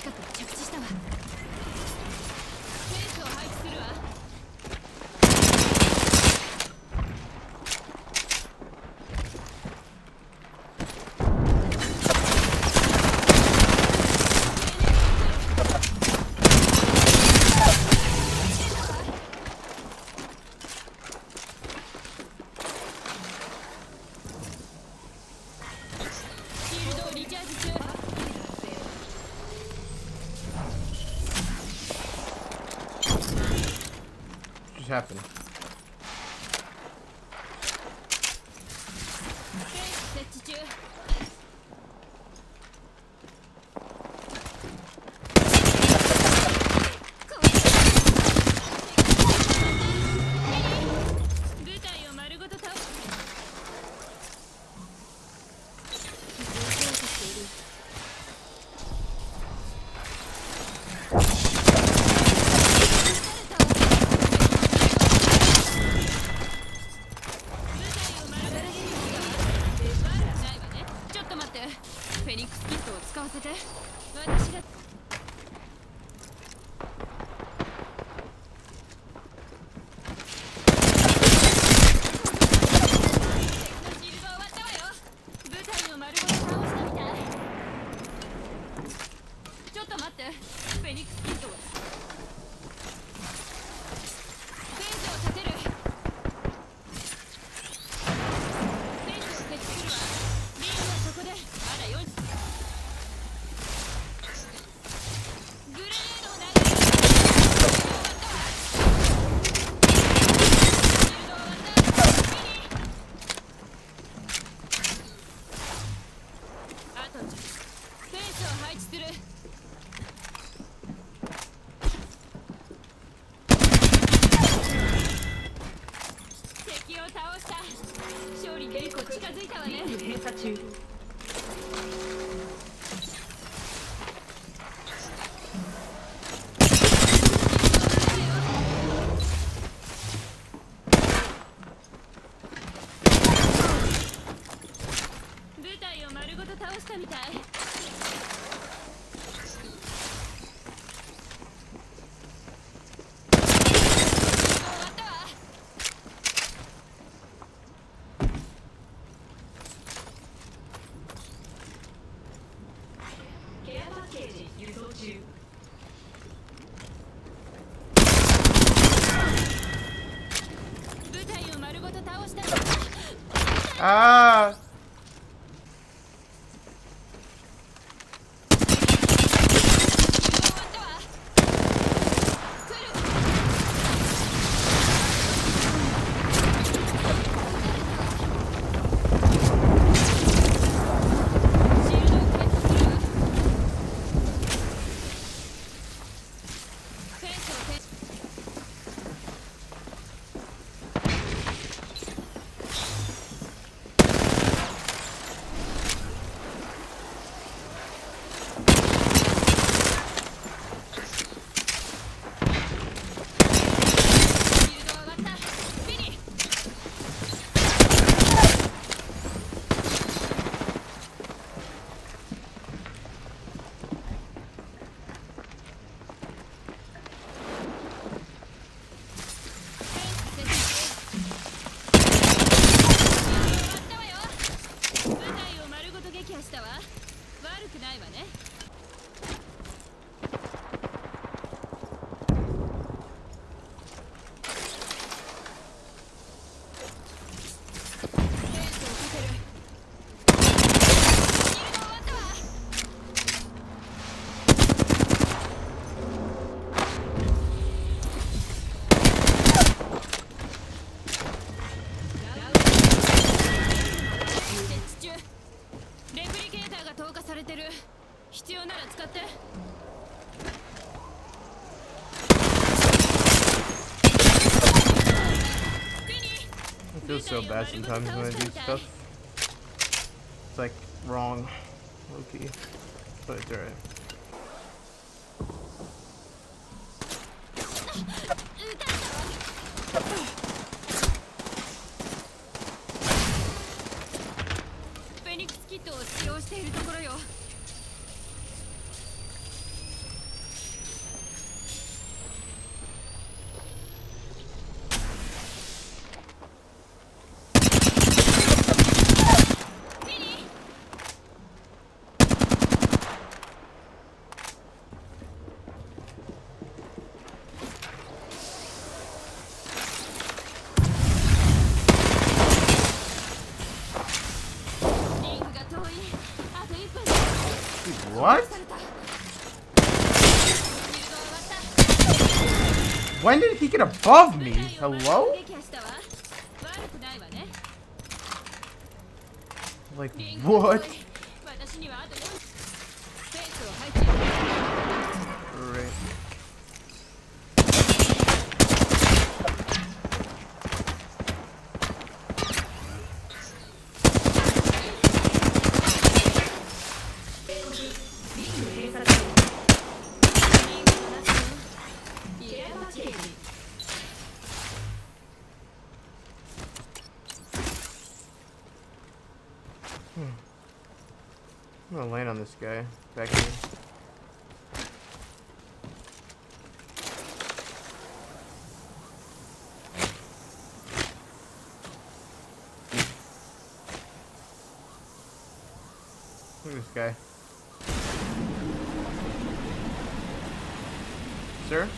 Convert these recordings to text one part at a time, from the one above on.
近くに着地したわ。兵士を配置するわ。Happened. Ah! I feel so bad sometimes when I do stuff. It's like wrong, low-key, but it's alright. What? When did he get above me? Hello? Like, what? Right. I'm gonna land on this guy back here. Look at this guy. Sir?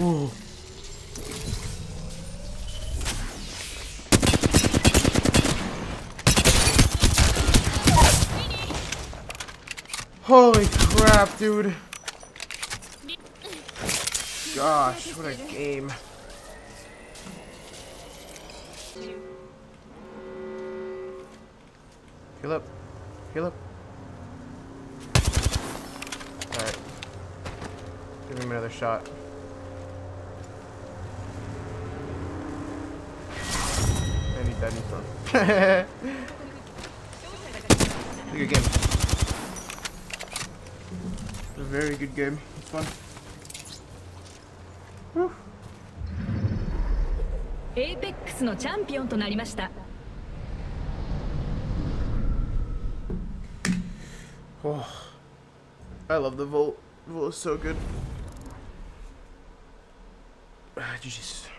Ooh. Holy crap, dude. Gosh, what a game. Heal up. Heal up. Alright. Give him another shot. I need that new phone. Good game. A very good game. It's fun. Woo. Apexのチャンピオンとなりました。Oh, I love the Volt. The Volt is so good. Jesus.